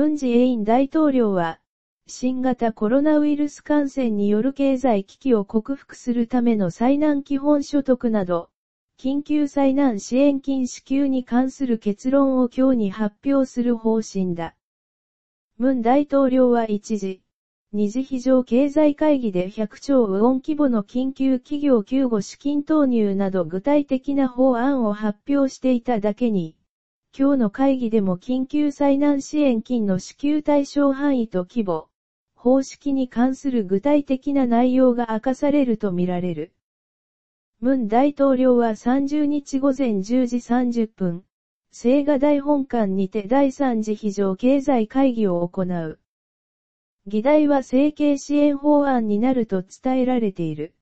文在寅大統領は、新型コロナウイルス感染による経済危機を克服するための災難基本所得など、緊急災難支援金支給に関する結論を今日に発表する方針だ。文大統領は一時、二次非常経済会議で100兆ウォン規模の緊急企業救護資金投入など具体的な法案を発表していただけに、今日の会議でも緊急災難支援金の支給対象範囲と規模、方式に関する具体的な内容が明かされるとみられる。文大統領は30日午前10時30分、青瓦台本館にて第3次非常経済会議を行う。議題は生計支援法案になると伝えられている。